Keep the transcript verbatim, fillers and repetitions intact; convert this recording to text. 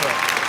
谢谢。